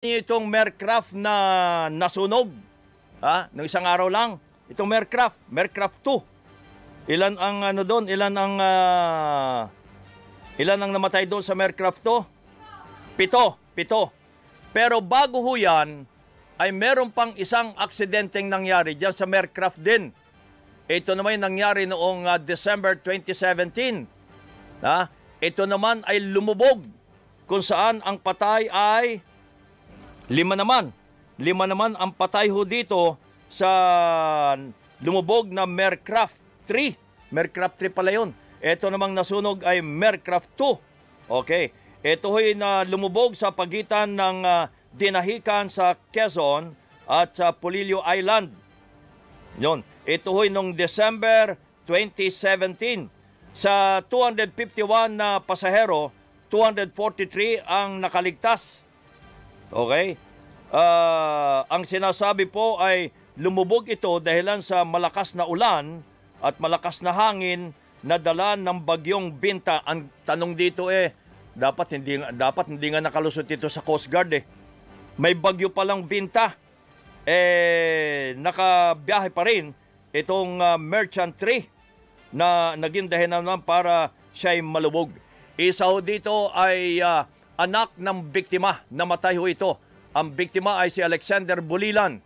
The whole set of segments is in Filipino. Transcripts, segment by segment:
Itong Mercraft na nasunog, ng isang araw lang, itong Mercraft 2. Ilan ang ano doon? Ilan ang namatay doon sa Mercraft 2? Pito. Pero bago ho yan, ay meron pang isang aksidenteng nangyari diyan sa Mercraft din. Ito naman yung nangyari noong December 2017. Ito naman ay lumubog kung saan ang patay ay Lima naman ang patay ho dito sa lumubog na Mercraft 3. Mercraft 3 pala yun. Ito namang nasunog ay Mercraft 2. Okay. Ito ho'y na lumubog sa pagitan ng dinahikan sa Quezon at sa Polillo Island. Yun. Ito ho'y noong December 2017. Sa 251 na pasahero, 243 ang nakaligtas. Okay? Ang sinasabi po ay lumubog ito dahilan sa malakas na ulan at malakas na hangin na dala ng bagyong Vinta. Ang tanong dito dapat hindi nga nakalusot ito sa Coast Guard eh. May bagyo palang Vinta. Nakabiyahe pa rin itong Merchant 3 na naging dahilan naman para siya'y malubog. Isa ho dito ay anak ng biktima, namatay ho ito. Ang biktima ay si Aljen Bulilan.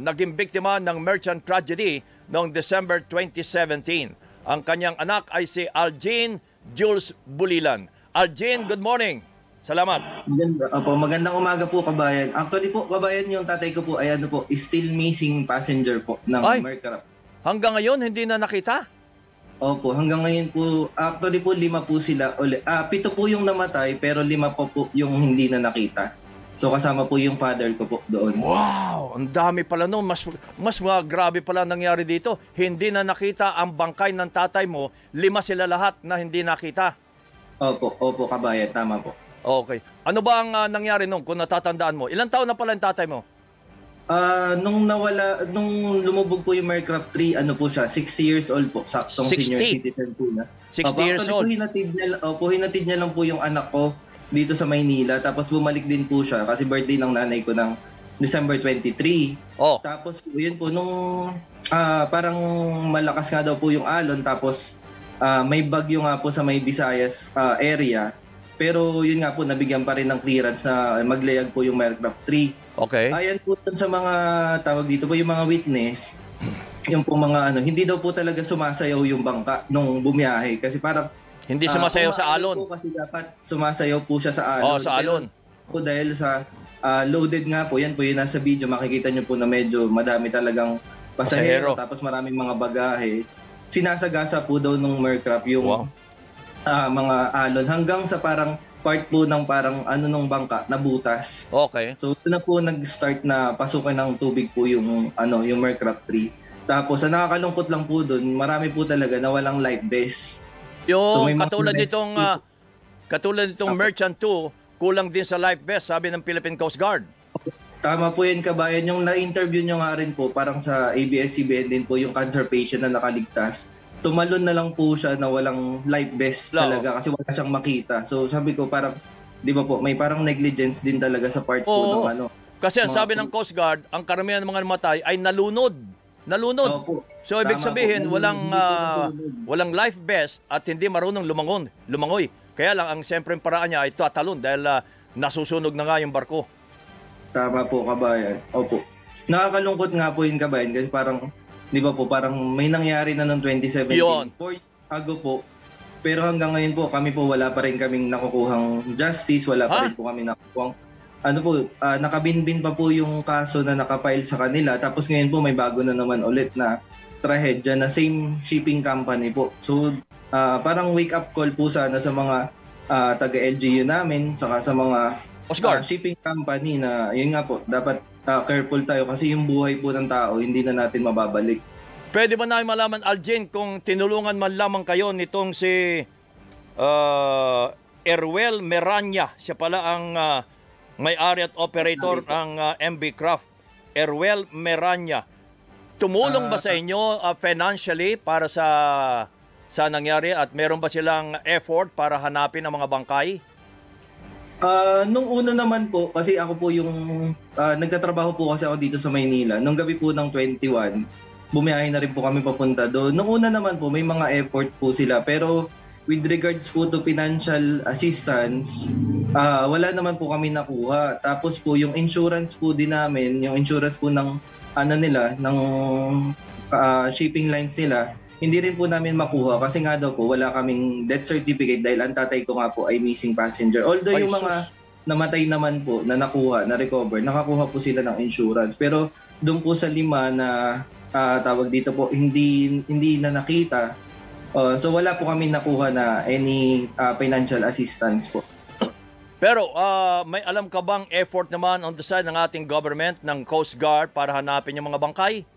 Naging biktima ng Mercraft tragedy noong December 2017. Ang kanyang anak ay si Aljen Jules Bulilan. Aljen, good morning. Salamat. Magandang umaga po, kabayan. Actually po, kabayan, yung tatay ko po ay still missing passenger po ng Mercraft. Hanggang ngayon hindi na nakita? Opo, hanggang ngayon po, actually po 5 po sila ulit. 7 po yung namatay pero 5 po yung hindi na nakita. So kasama po yung father ko po doon. Wow! Ang dami pala noon. Mas grabe pala nangyari dito. Hindi na nakita ang bangkay ng tatay mo. 5 sila lahat na hindi nakita. Opo, kabayan. Tama po. Okay. Ano ba ang nangyari noon kung natatandaan mo? Ilang taon na pala ang tatay mo? Nung lumubog po yung Mercraft 3, po siya, 60 years old po, saktong senior citizen po na. 60 years old? Hinatid niya lang po yung anak ko dito sa Maynila, tapos bumalik din po siya kasi birthday ng nanay ko ng December 23. Oh. Tapos po yun po, nung parang malakas nga daw po yung alon, tapos may bagyo nga po sa may Visayas area. Pero yun nga po, nabigyan pa rin ng clearance na maglayag po yung Mercraft 3. Okay. Ayan po sa mga tawag dito po, yung mga witness, yung po mga hindi daw po talaga sumasayaw yung bangka nung bumiyahe. Kasi parang... Hindi sumasayaw sa alon. Po kasi dapat sumasayaw po siya sa alon. Sa alon. Po dahil sa loaded nga po, yan po yung nasa video, makikita nyo po na medyo madami talagang pasahero. Tapos maraming mga bagahe. Sinasagasa po daw nung Mercraft yung... Wow. Mga alon hanggang sa parang part po ng parang nung bangka na butas. Okay. So doon na po nag-start na pasukan ng tubig po yung yung Mercraft 3. Tapos nakakalungkot lang po doon, marami po talaga na walang life vest. Yung so, katulad nitong Merchant 2, kulang din sa life vest sabi ng Philippine Coast Guard. Tama po yun, kabayan, yung na-interview nyo nga rin po parang sa ABS-CBN din po yung cancer patient na nakaligtas. Tumalon na lang po siya na walang life vest talaga kasi wala siyang makita. So sabi ko parang, di ba po, may parang negligence din talaga sa part po ng Kasi ang sabi ng Coast Guard, ang karamihan ng mga namatay ay nalunod. Opo. So ibig sabihin, walang life vest at hindi marunong lumangoy. Kaya lang, ang siyempre paraan niya ay tatalon dahil nasusunog na nga yung barko. Tama po, kabayan. Opo. Nakakalungkot nga po yung kabayan kasi parang... Di ba po, parang may nangyari na noong 2017. Yun. 4 years ago po. Pero hanggang ngayon po, kami po wala pa rin kaming nakukuhang justice. Wala pa rin po kami nakukuhang... nakabinbin pa po yung kaso na nakapile sa kanila. Tapos ngayon po, may bago na naman ulit na trahedya na same shipping company po. So, parang wake-up call po sana sa mga taga-LGU namin, saka sa mga shipping company na, yun nga po, dapat... careful tayo kasi yung buhay po ng tao hindi na natin mababalik. Pwede ba namin malaman, Aljen, kung tinulungan man lamang kayo nitong si Erwel Meranya? Siya pala ang may-ari at operator ng MB Craft. Erwel Meranya, tumulong ba sa inyo financially para sa nangyari at meron ba silang effort para hanapin ang mga bangkay? Nung una naman po, kasi ako po yung nagtatrabaho po kasi ako dito sa Maynila. Nung gabi po ng 21, bumiyahin na rin po kami papunta doon. Nung una naman po, may mga effort po sila. Pero with regards po to financial assistance, wala naman po kami nakuha. Tapos po yung insurance po din namin, yung insurance po ng ano nila, ng shipping lines nila, hindi rin po namin makuha kasi nga daw po wala kaming death certificate dahil ang tatay ko nga po ay missing passenger. Although yung mga namatay naman po na nakuha, na-recover, nakakuha po sila ng insurance. Pero doon po sa 5 na tawag dito po, hindi na nakita. So wala po kami nakuha na any financial assistance po. Pero may alam ka bang effort naman on the side ng ating government, ng Coast Guard para hanapin yung mga bangkay?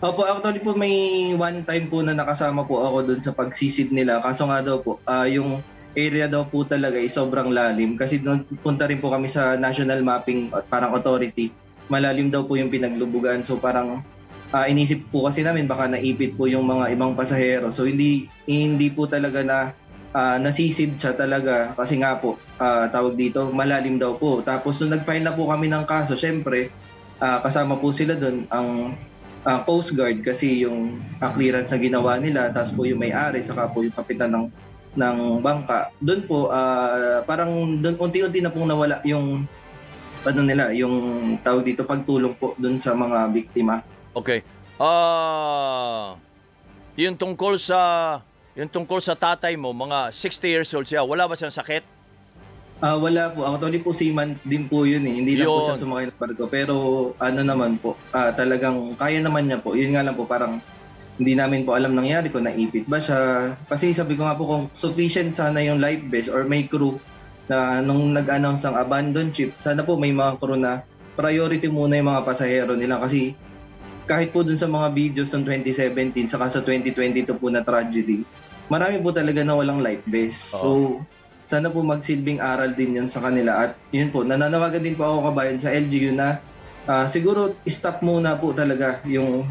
Opo, actually po may one time po na nakasama po ako doon sa pagsisid nila. Kaso nga daw po, yung area daw po talaga ay sobrang lalim. Kasi doon punta rin po kami sa National Mapping at Parang Authority. Malalim daw po yung pinaglubugan. So parang inisip po kasi namin baka naipit po yung mga ibang pasahero. So hindi po talaga na nasisid siya talaga. Kasi nga po, tawag dito, malalim daw po. Tapos nung nag-file na po kami ng kaso, syempre, kasama po sila doon ang Coast Guard kasi yung clearance na ginawa nila, tapos po yung may-ari, saka po yung kapitan ng bangka. Doon po, parang doon unti-unti na pong nawala yung, ano nila, yung tawag dito, pagtulong po doon sa mga biktima. Okay. Yung tungkol sa tatay mo, mga 60 years old siya, wala ba siyang sakit? Wala po. Actually po, seaman din po yun eh. Hindi lang po siya sumakay ng barko. Pero ano naman po, talagang kaya naman niya po. Yun nga lang po, parang hindi namin po alam nangyari kung naipit ba siya. Kasi sabi ko nga po, kung sufficient sana yung life vest or may crew na nung nag-announce ng abandon ship, sana po may mga crew na priority muna yung mga pasahero nila. Kasi kahit po dun sa mga videos ng 2017 saka sa 2022 po na tragedy, marami po talaga na walang life vest. So sana po magsilbing aral din yan sa kanila. At yun po, nananawagan din po ako kabayan sa LGU na siguro stop muna po talaga yung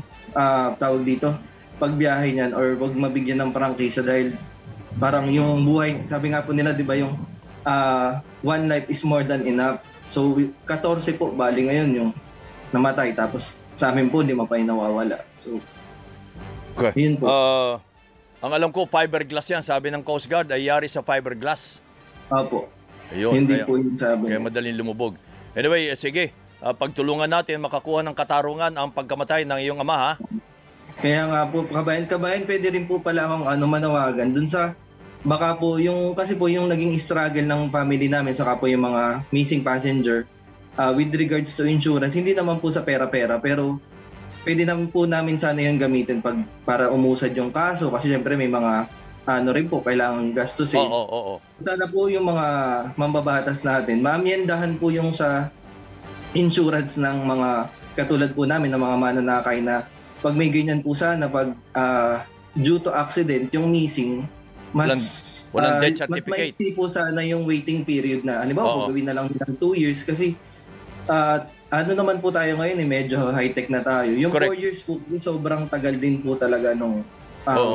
tawag dito, pagbiyahe niyan or wag mabigyan ng prangkisa dahil parang yung buhay, sabi nga po nila, di ba yung one life is more than enough. So 14 po, bali ngayon yung namatay. Tapos sa amin po, 5 pa yung nawawala. So, okay. Yun po. Ang alam ko, fiberglass yan. Sabi ng Coast Guard, ay yari sa fiberglass. Apo. Ayun, hindi kaya, po yung sabi. Kaya madaling lumubog. Anyway, sige. Pagtulungan natin, makakuha ng katarungan ang pagkamatay ng iyong ama, ha? Kaya nga po, kabayan-kabayan, pwede rin po pala akong manawagan. Dun sa, baka po, yung, kasi po yung naging struggle ng family namin, saka po yung mga missing passenger, with regards to insurance, hindi naman po sa pera-pera, pero pwede naman po namin sana yung gamitin para umusad yung kaso. Kasi syempre may mga, ano rin po, kailangan gastusin. Sana po yung mga mambabatas natin, maamyendahan po yung sa insurance ng mga katulad po namin ng mga mananakay na pag may ganyan po sana, pag due to accident, yung missing, walang death certificate. Mas maiksi po sana yung waiting period na, halimbawa, gawin na lang ng 2 years kasi ano naman po tayo ngayon, eh, medyo high-tech na tayo. Yung 4 years po, sobrang tagal din po talaga nung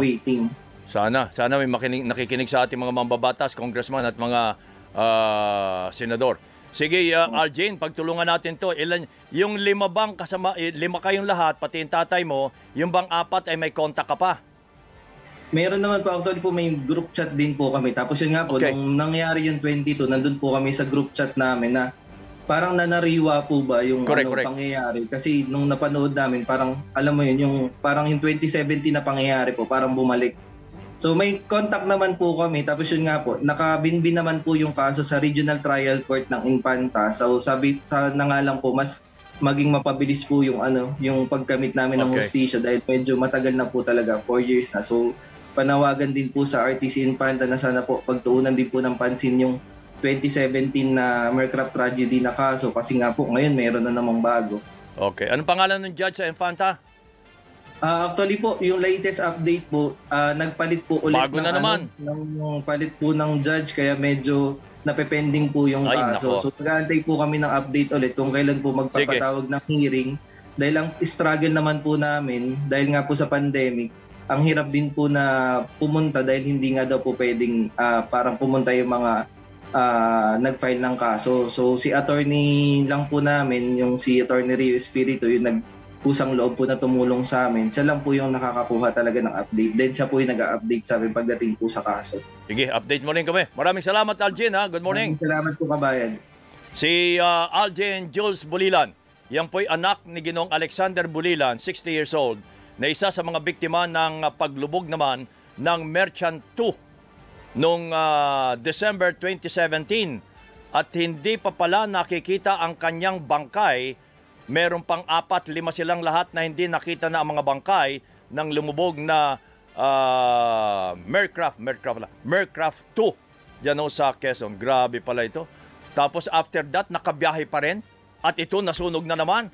waiting. Sana may nakikinig sa ating mga mambabatas, congressman at mga senador. Sige, Aljen, pagtulungan natin to. Yung 5 bang kasama, 5 kayong lahat, pati yung tatay mo, yung bang 4 ay may contact ka pa? Meron naman po, actually po may group chat din po kami. Tapos yun nga po, nung nangyari yung 22, nandun po kami sa group chat namin na parang nanariwa po ba yung pangyayari. Kasi nung napanood namin, parang alam mo yun, yung, parang yung 2017 na pangyayari po, parang bumalik. So may contact naman po kami. Tapos yun nga po, nakabinbin naman po yung kaso sa Regional Trial Court ng Infanta. So sabi sa nangalang po, mas maging mapabilis po yung yung pagkamit namin ng hustisya dahil medyo matagal na po talaga, 4 years na. So panawagan din po sa RTC Infanta na sana po pagtuunan din po ng pansin yung 2017 na Mercraft tragedy na kaso kasi nga po ngayon mayroon na namang bago. Okay. Anong pangalan ng judge sa Infanta? Actually po, yung latest update po, nagpalit po ulit palit po ng judge kaya medyo napepending po yung kaso. So nag-aantay po kami ng update ulit kung kailan po magpapatawag ng hearing dahil ang struggle naman po namin dahil nga po sa pandemic. Ang hirap din po na pumunta dahil hindi nga daw po pwedeng parang pumunta yung mga nag-file ng kaso. So si attorney lang po namin, yung si attorney Espiritu, yung nagpusang loob po na tumulong sa amin. Siya lang po yung nakakakuha talaga ng update. Then siya po yung nag-update sa amin pagdating po sa kaso. Sige, update mo rin kami. Maraming salamat, Aljen, ha? Good morning. Maraming salamat po, kabayan. Si Aljen Jules Bulilan, yan po'y anak ni Ginong Alexander Bulilan, 60 years old, na isa sa mga biktima ng paglubog naman ng Mercraft 2 noong December 2017 at hindi pa pala nakikita ang kanyang bangkay. Meron pang 4-5 silang lahat na hindi nakita na ang mga bangkay ng lumubog na Mercraft 2 dyan o sa Quezon. Grabe pala ito. Tapos after that, nakabiyahe pa rin at ito nasunog na naman.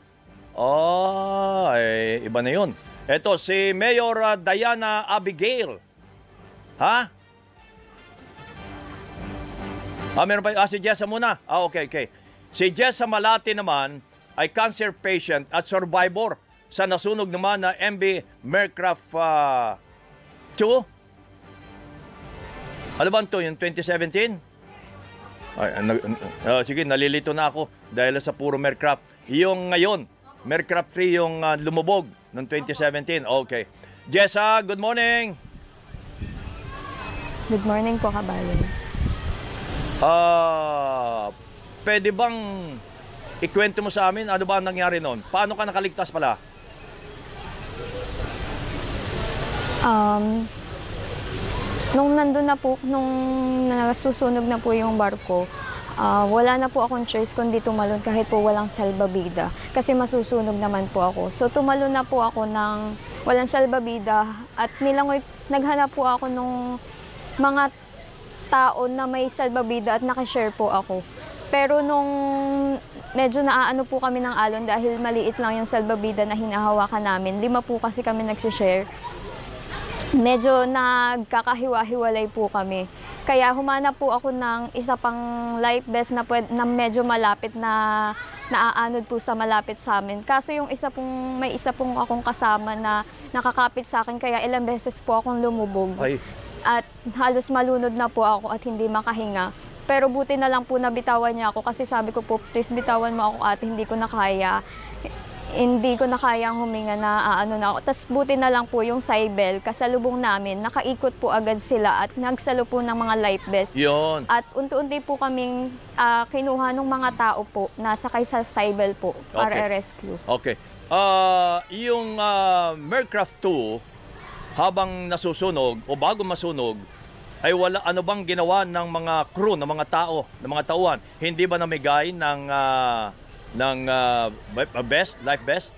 Ay, iba na yun. Ito si Mayor Diana Abigail. Ha? Meron pa, si Jessa muna. Okay. Si Jessa Malati naman ay cancer patient at survivor sa nasunog naman na MB Mercraft 2. Ano ba ito? Yung 2017? Sige, nalilito na ako dahil sa puro Mercraft. Yung ngayon, Mercraft 3 yung lumubog noong 2017. Okay. Jessa, good morning! Good morning po, kabayan. Pwede bang ikwento mo sa amin ano ba ang nangyari noon? Paano ka nakaligtas pala? Nung nandun na po, nung nasusunog na po yung barko, wala na po akong choice kundi tumalon kahit po walang salbabida. Kasi masusunog naman po ako. So tumalon na po ako ng walang salbabida at nilangoy, naghanap po ako nung mga taon na may salbabida at nakashare po ako. Pero nung medyo naaano po kami ng alon dahil maliit lang yung salbabida na hinahawakan namin. 5 po kasi kami nagsishare. Medyo nagkakahiwa-hiwalay po kami. Kaya humana po ako ng isa pang life vest na medyo malapit na naaanod po sa malapit sa amin. Kaso yung may isa pong akong kasama na nakakapit sa akin kaya ilang beses po akong lumubog. Ay. At halos malunod na po ako at hindi makahinga. Pero buti na lang po nabitawan niya ako kasi sabi ko po, please bitawan mo ako at hindi ko na kaya. Hindi ko na kayang huminga na ano na ako. Tapos buti na lang po yung saibel, kasalubong namin, nakaikot po agad sila at nagsalo po ng mga life vest. Yun. At unti-unti po kaming kinuha ng mga tao po na sakay sa saibel po para i-rescue. Okay. Yung Mercraft 2, habang nasusunog o bago masunog, ay wala, ano bang ginawa ng mga crew, ng mga tao, ng mga tauhan? Hindi ba namigay ng best, life vest?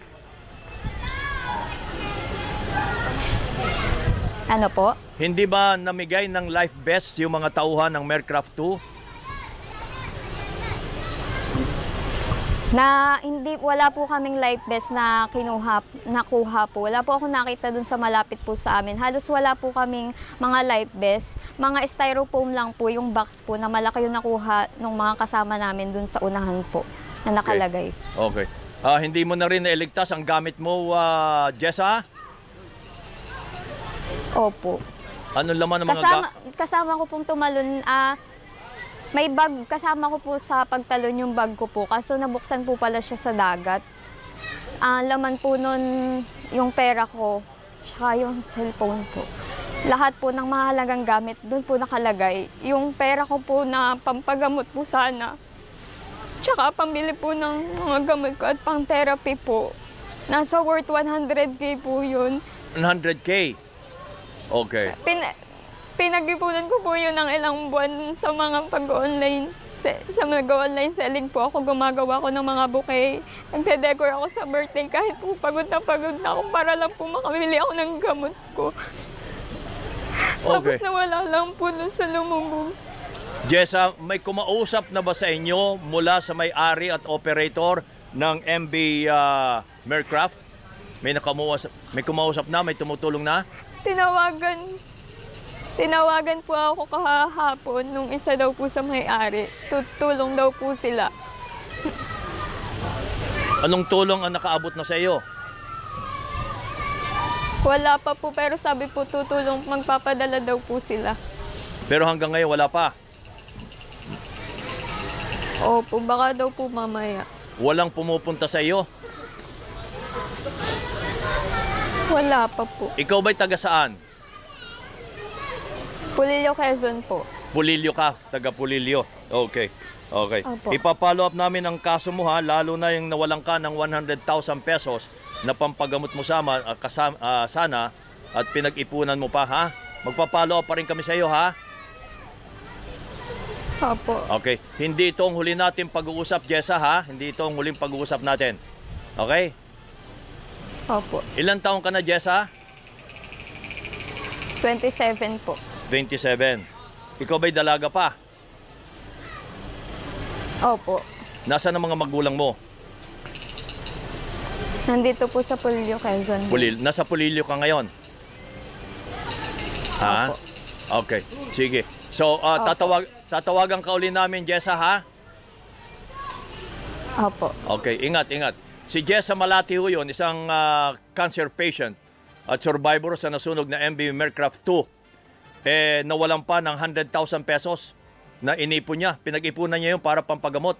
Ano po? Hindi ba namigay ng life vest yung mga tauhan ng Mercraft 2? Na hindi, wala po kaming life vest na nakuha po. Wala po ako nakita dun sa malapit po sa amin. Halos wala po kaming mga life vest. Mga styrofoam lang po yung box po na malaki yung nakuha ng mga kasama namin dun sa unahan po na nakalagay. Okay. Hindi mo na rin nailigtas ang gamit mo, Jessa? Opo. Anong laman ng mga kasama ko pong tumalon, may bag, kasama ko po sa pagtalon yung bag ko po, kaso nabuksan po pala siya sa dagat. Laman po nun yung pera ko, tsaka yung cellphone po. Lahat po ng mahalagang gamit, doon po nakalagay. Yung pera ko po na pampagamot po sana, tsaka pambili po ng mga gamot ko at pang therapy po. Nasa worth 100K po yun. 100K? Okay. Pinag-ipunan ko po yun ng ilang buwan sa mga pag-online, sa mag-online selling po ako. Gumagawa ko ng mga bouquet. Nagde-decor ako sa birthday kahit po pagod na ako para lang po makabili ako ng gamot ko. Okay. Tapos nawala lang po dun sa lumubog. Jessa, may kumausap na ba sa inyo mula sa may-ari at operator ng MB Mercraft? May kumausap na? May tumutulong na? Tinawagan po ako kahapon nung isa daw po sa may-ari. Tutulong daw po sila. Anong tulong ang nakaabot na sa iyo? Wala pa po, pero sabi po tutulong, magpapadala daw po sila. Pero hanggang ngayon wala pa? Opo, baka daw po mamaya. Walang pumupunta sa iyo? Wala pa po. Ikaw ba'y taga saan? Pulilio, Quezon po. Pulilio ka, taga Pulilio. Okay. Okay. Opo. Ipapollow up namin ang kaso mo ha, lalo na yung nawalan ka ng 100,000 pesos na pampagamot mo sama, sana at pinag-ipunan mo pa ha. Magpapollow up pa rin kami sa iyo ha. Opo. Okay. Hindi itong huli natin pag-uusap, Jessa ha. Hindi itong huling pag-uusap natin. Okay? Opo. Ilan taon ka na, Jessa? 27 po. 27. Ikaw ba'y dalaga pa? Opo. Nasaan ang mga magulang mo? Nandito po sa Pulilio, Quezon. Nasa Pulilio ka ngayon? Ha? Opo. Okay. Sige. So, tatawagan ka uli namin, Jessa, ha? Opo. Okay. Ingat, ingat. Si Jessa Malati ho yun, isang cancer patient at survivor sa nasunog na MV Mercraft 2. Eh, nawalan pa ng 100,000 pesos. Na inipon niya, pinag-ipunan niya 'yung para pampagamot.